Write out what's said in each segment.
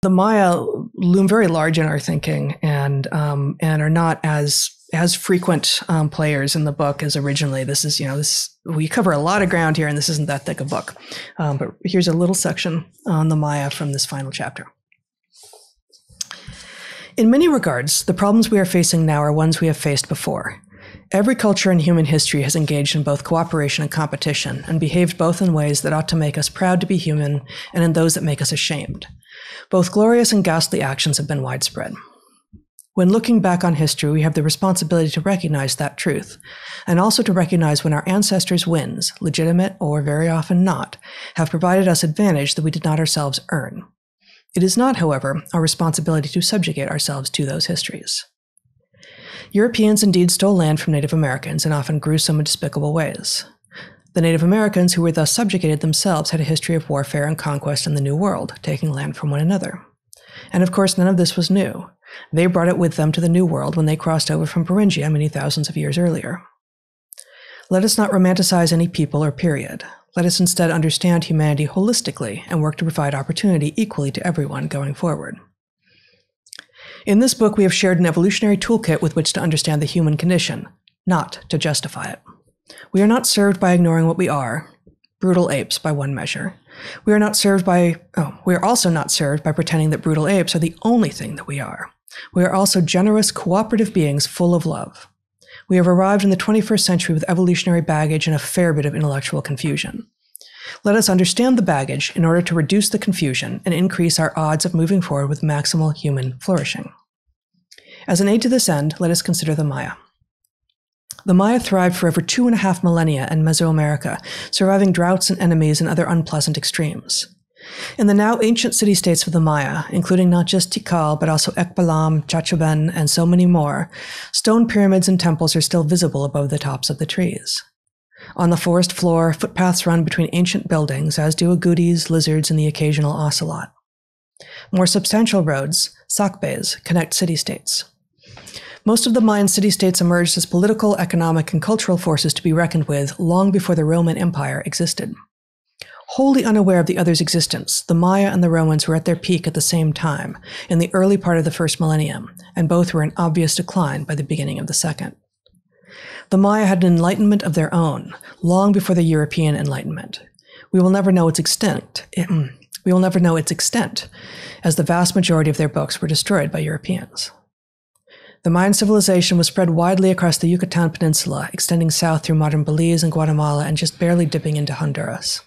The Maya loom very large in our thinking and are not as frequent players in the book as originally. This is, we cover a lot of ground here, and this isn't that thick a book. But here's a little section on the Maya from this final chapter. In many regards, the problems we are facing now are ones we have faced before. Every culture in human history has engaged in both cooperation and competition, and behaved both in ways that ought to make us proud to be human and in those that make us ashamed. Both glorious and ghastly actions have been widespread. When looking back on history, we have the responsibility to recognize that truth, and also to recognize when our ancestors' wins, legitimate or very often not, have provided us advantage that we did not ourselves earn. It is not, however, our responsibility to subjugate ourselves to those histories. Europeans indeed stole land from Native Americans in often gruesome and despicable ways. The Native Americans who were thus subjugated themselves had a history of warfare and conquest in the New World, taking land from one another. And of course, none of this was new. They brought it with them to the New World when they crossed over from Beringia many thousands of years earlier. Let us not romanticize any people or period. Let us instead understand humanity holistically and work to provide opportunity equally to everyone going forward. In this book, we have shared an evolutionary toolkit with which to understand the human condition, not to justify it. We are not served by ignoring what we are, brutal apes by one measure. We are also not served by pretending that brutal apes are the only thing that we are. We are also generous, cooperative beings full of love. We have arrived in the 21st century with evolutionary baggage and a fair bit of intellectual confusion. Let us understand the baggage in order to reduce the confusion and increase our odds of moving forward with maximal human flourishing. As an aid to this end, let us consider the Maya. The Maya thrived for over 2.5 millennia in Mesoamerica, surviving droughts and enemies and other unpleasant extremes. In the now ancient city-states of the Maya, including not just Tikal, but also Ekbalam, Chachaben, and so many more, stone pyramids and temples are still visible above the tops of the trees. On the forest floor, footpaths run between ancient buildings, as do agoutis, lizards, and the occasional ocelot. More substantial roads, sacbes, connect city-states. Most of the Mayan city-states emerged as political, economic, and cultural forces to be reckoned with long before the Roman Empire existed. Wholly unaware of the other's existence, the Maya and the Romans were at their peak at the same time, in the early part of the first millennium, and both were in obvious decline by the beginning of the second. The Maya had an enlightenment of their own, long before the European Enlightenment. We will never know its extent, as the vast majority of their books were destroyed by Europeans. The Mayan civilization was spread widely across the Yucatan Peninsula, extending south through modern Belize and Guatemala, and just barely dipping into Honduras.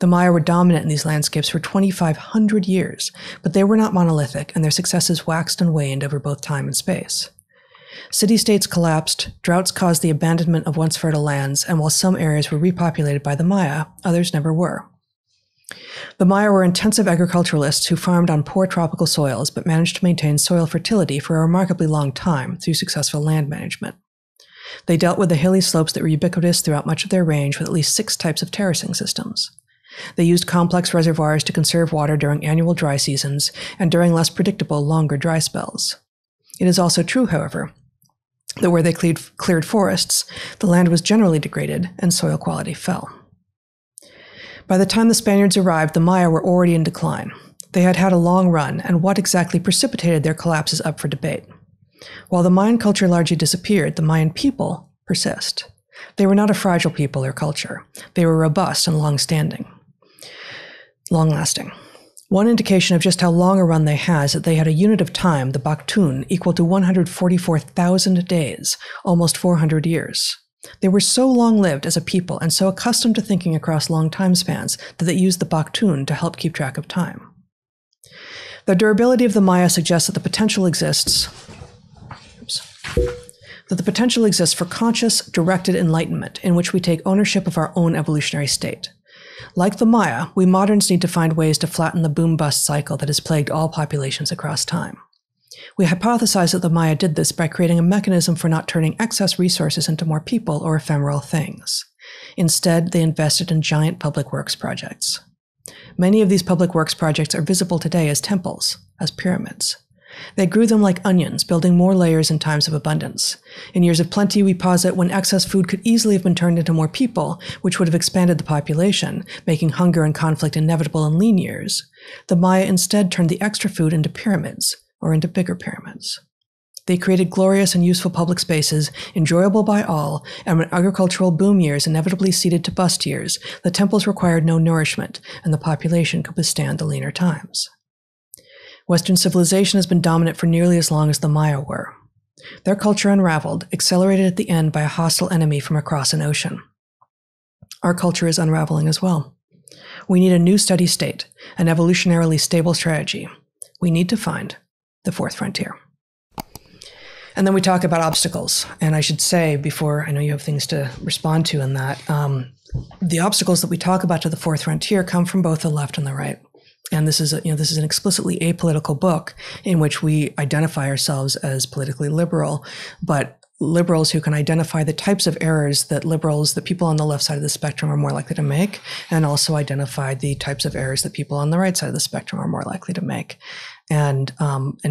The Maya were dominant in these landscapes for 2,500 years, but they were not monolithic, and their successes waxed and waned over both time and space. City-states collapsed, droughts caused the abandonment of once fertile lands, and while some areas were repopulated by the Maya, others never were. The Maya were intensive agriculturalists who farmed on poor tropical soils, but managed to maintain soil fertility for a remarkably long time through successful land management. They dealt with the hilly slopes that were ubiquitous throughout much of their range with at least 6 types of terracing systems. They used complex reservoirs to conserve water during annual dry seasons and during less predictable, longer dry spells. It is also true, however, that where they cleared forests, the land was generally degraded and soil quality fell. By the time the Spaniards arrived, the Maya were already in decline. They had had a long run, and what exactly precipitated their collapse is up for debate. While the Mayan culture largely disappeared, the Mayan people persist. They were not a fragile people or culture. They were robust and long-lasting. One indication of just how long a run they had is that they had a unit of time, the baktun, equal to 144,000 days, almost 400 years. They were so long-lived as a people and so accustomed to thinking across long time spans that they used the baktun to help keep track of time. The durability of the Maya suggests that the potential exists. That the potential exists for conscious, directed enlightenment, in which we take ownership of our own evolutionary state. Like the Maya, we moderns need to find ways to flatten the boom-bust cycle that has plagued all populations across time. We hypothesize that the Maya did this by creating a mechanism for not turning excess resources into more people or ephemeral things. Instead, they invested in giant public works projects. Many of these public works projects are visible today as temples, as pyramids. They grew them like onions, building more layers in times of abundance. In years of plenty, we posit when excess food could easily have been turned into more people, which would have expanded the population, making hunger and conflict inevitable in lean years. The Maya instead turned the extra food into pyramids, or into bigger pyramids. They created glorious and useful public spaces, enjoyable by all, and when agricultural boom years inevitably ceded to bust years, the temples required no nourishment, and the population could withstand the leaner times. Western civilization has been dominant for nearly as long as the Maya were. Their culture unraveled, accelerated at the end by a hostile enemy from across an ocean. Our culture is unraveling as well. We need a new steady state, an evolutionarily stable strategy. We need to find the fourth frontier. And then we talk about obstacles. And I should say before, I know you have things to respond to in that, the obstacles that we talk about to the fourth frontier come from both the left and the right. And this is, this is an explicitly apolitical book in which we identify ourselves as politically liberal, but liberals who can identify the types of errors that liberals, the people on the left side of the spectrum are more likely to make, and also identify the types of errors that people on the right side of the spectrum are more likely to make. And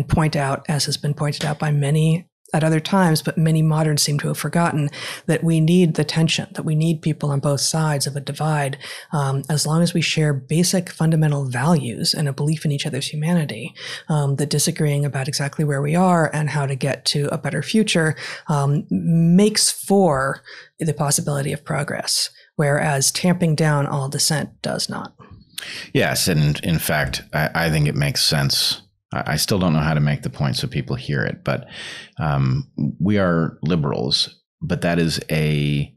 point out, as has been pointed out by many at other times, but many moderns seem to have forgotten, that we need the tension, that we need people on both sides of a divide. As long as we share basic fundamental values and a belief in each other's humanity, that disagreeing about exactly where we are and how to get to a better future makes for the possibility of progress, whereas tamping down all dissent does not. Yes, and in fact, I think it makes sense. I still don't know how to make the point so people hear it, but we are liberals, but that is a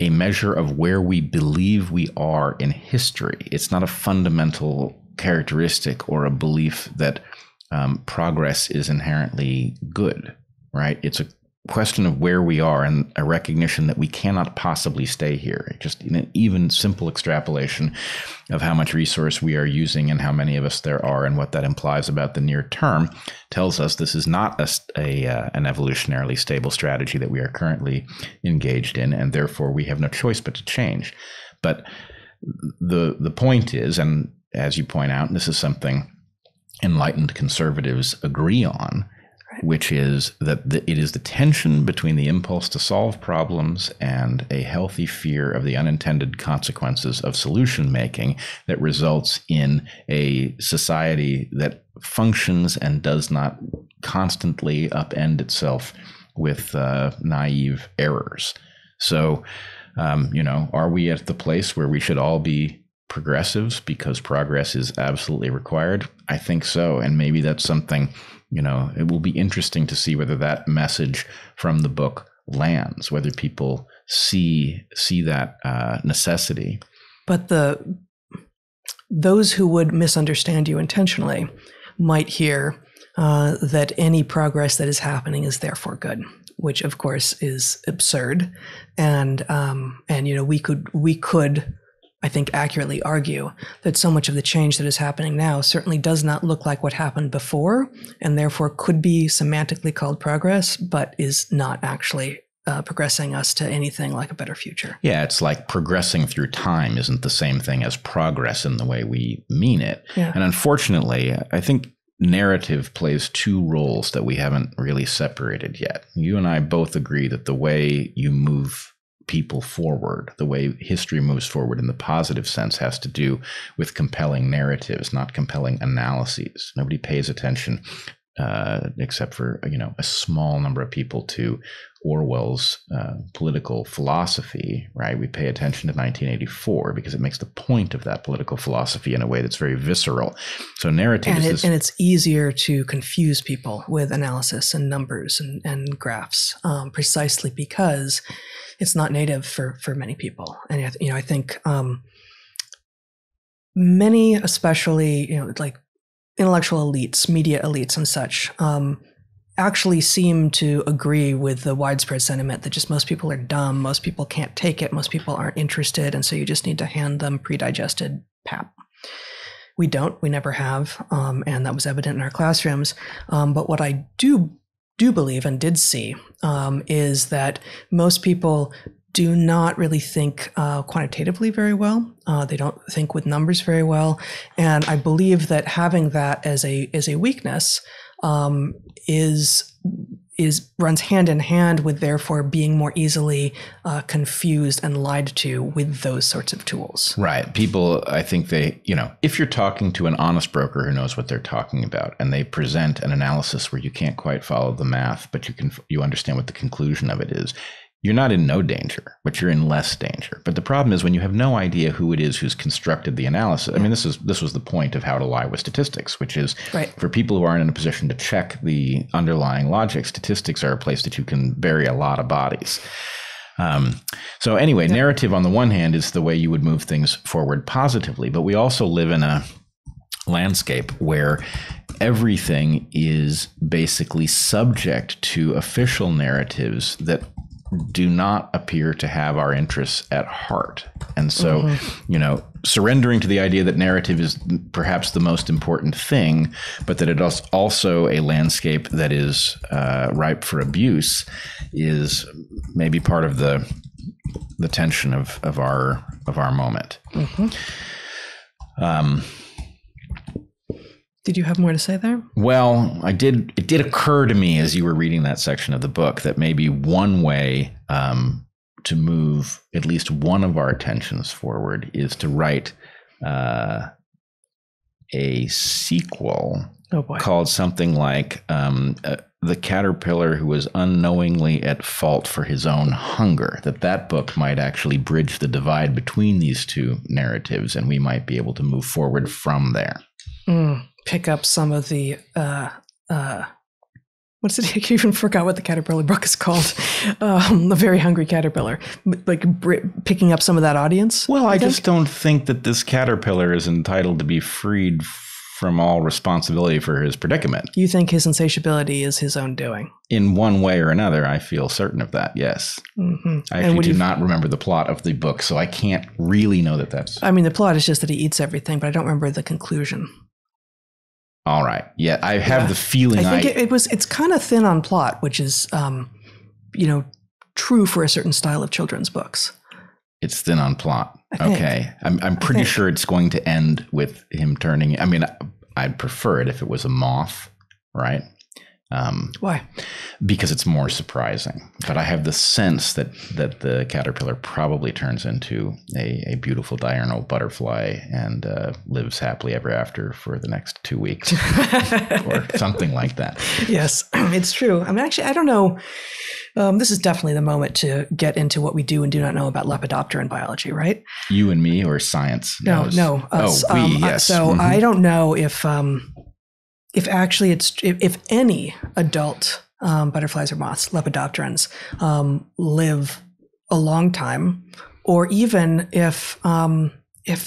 measure of where we believe we are in history. It's not a fundamental characteristic or a belief that progress is inherently good, right? It's a question of where we are and a recognition that we cannot possibly stay here. Just in an even simple extrapolation of how much resource we are using and how many of us there are and what that implies about the near term tells us this is not an evolutionarily stable strategy that we are currently engaged in, and therefore we have no choice but to change. But the point is, and as you point out, this is something enlightened conservatives agree on, which is that it is the tension between the impulse to solve problems and a healthy fear of the unintended consequences of solution making that results in a society that functions and does not constantly upend itself with naive errors. So, are we at the place where we should all be progressives because progress is absolutely required? I think so. And maybe that's something, it will be interesting to see whether that message from the book lands, whether people see that necessity. But those who would misunderstand you intentionally might hear that any progress that is happening is therefore good, which of course is absurd. And we could I think accurately argue that so much of the change that is happening now certainly does not look like what happened before, and therefore could be semantically called progress, but is not actually progressing us to anything like a better future. Yeah, it's like progressing through time isn't the same thing as progress in the way we mean it. Yeah. And unfortunately, I think narrative plays two roles that we haven't really separated yet. You and I both agree that the way you move people forward, the way history moves forward in the positive sense, has to do with compelling narratives, not compelling analyses. Nobody pays attention except for, a small number of people to Orwell's political philosophy, right? We pay attention to 1984 because it makes the point of that political philosophy in a way that's very visceral. So narrative is this. And it's easier to confuse people with analysis and numbers and graphs precisely because it's not native for many people. And, I think many, especially, like intellectual elites, media elites and such, actually seem to agree with the widespread sentiment that just most people are dumb, most people can't take it, most people aren't interested, and so you just need to hand them pre-digested pap. We don't, we never have, and that was evident in our classrooms. But what I do believe and did see is that most people do not really think quantitatively very well. They don't think with numbers very well. And I believe that having that as a weakness runs hand in hand with therefore being more easily confused and lied to with those sorts of tools. Right. People, I think they, you know, if you're talking to an honest broker who knows what they're talking about and they present an analysis where you can't quite follow the math, but you understand what the conclusion of it is, you're not in no danger, but you're in less danger. But the problem is when you have no idea who it is who's constructed the analysis. I mean, this was the point of How to Lie with Statistics, which is for people who aren't in a position to check the underlying logic, statistics are a place that you can bury a lot of bodies. So anyway, narrative on the one hand is the way you would move things forward positively, but we also live in a landscape where everything is basically subject to official narratives that do not appear to have our interests at heart. And so, you know, surrendering to the idea that narrative is perhaps the most important thing, but that it is also a landscape that is ripe for abuse is maybe part of the tension of our moment. Did you have more to say there? Well, I did. It did occur to me as you were reading that section of the book that maybe one way to move at least one of our attentions forward is to write a sequel called something like The Caterpillar Who Was Unknowingly at Fault for His Own Hunger, that book might actually bridge the divide between these two narratives, and we might be able to move forward from there. Pick up some of the what's it? I even forgot what the caterpillar book is called. The Very Hungry Caterpillar, like picking up some of that audience. Well, I just don't think that this caterpillar is entitled to be freed from all responsibility for his predicament. You think his insatiability is his own doing? In one way or another, I feel certain of that, yes. I actually do not remember the plot of the book, so I can't really know that that's... I mean, the plot is just that he eats everything, but I don't remember the conclusion. All right. Yeah, I have the feeling I think it's kind of thin on plot, which is, you know, true for a certain style of children's books. It's thin on plot. Okay. I'm pretty sure it's going to end with him turning. I mean, I'd prefer it if it was a moth, right? Why? Because it's more surprising. But I have the sense that the caterpillar probably turns into a beautiful diurnal butterfly and lives happily ever after for the next 2 weeks or something like that. Yes, it's true. I mean, actually, I don't know. This is definitely the moment to get into what we do and do not know about lepidopteran biology, right? You and me or science? No. Us. Yes. So I don't know if actually if any adult butterflies or moths, lepidopterans, live a long time, or even if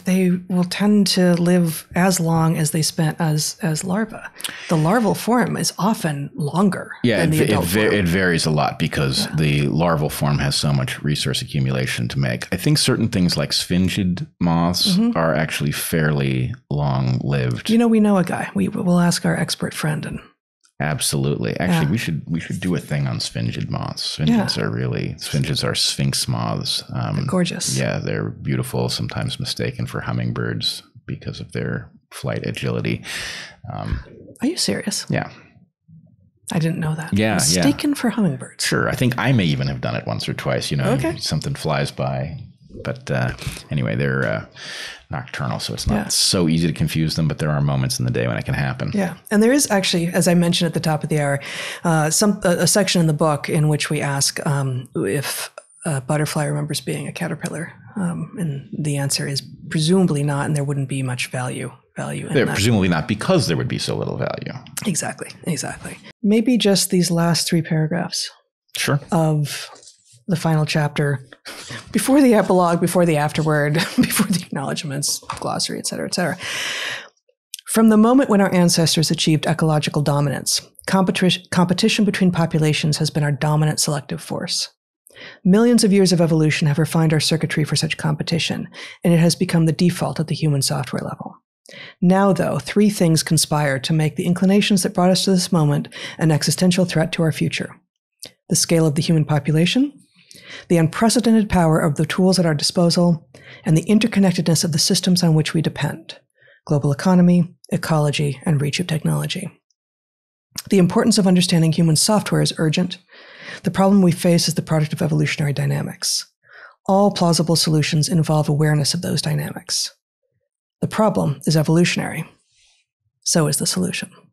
they will tend to live as long as they spent as larvae. The larval form is often longer than the adult form. It varies a lot because the larval form has so much resource accumulation to make. I think certain things like sphingid moths are actually fairly long-lived. You know, we know a guy. We'll ask our expert friend. Absolutely. Actually, we should do a thing on sphingid moths. Sphingids are Sphinx moths. They're gorgeous. Yeah, they're beautiful. Sometimes mistaken for hummingbirds because of their flight agility. Are you serious? Yeah. I didn't know that. Yeah, mistaken for hummingbirds. Sure. I think I may even have done it once or twice. You know, something flies by. But anyway, they're nocturnal, so it's not so easy to confuse them. But there are moments in the day when it can happen. Yeah. And there is actually, as I mentioned at the top of the hour, a section in the book in which we ask if a butterfly remembers being a caterpillar. And the answer is presumably not, and there wouldn't be much value in that. Presumably not, because there would be so little value. Exactly. Maybe just these last three paragraphs. Sure. Of the final chapter, before the epilogue, before the afterword, before the acknowledgments, glossary, etc. From the moment when our ancestors achieved ecological dominance, competition between populations has been our dominant selective force. Millions of years of evolution have refined our circuitry for such competition, and it has become the default at the human software level. Now, though, three things conspire to make the inclinations that brought us to this moment an existential threat to our future: the scale of the human population, the unprecedented power of the tools at our disposal, and the interconnectedness of the systems on which we depend: global economy, ecology, and reach of technology. The importance of understanding human software is urgent. The problem we face is the product of evolutionary dynamics. All plausible solutions involve awareness of those dynamics. The problem is evolutionary. So is the solution.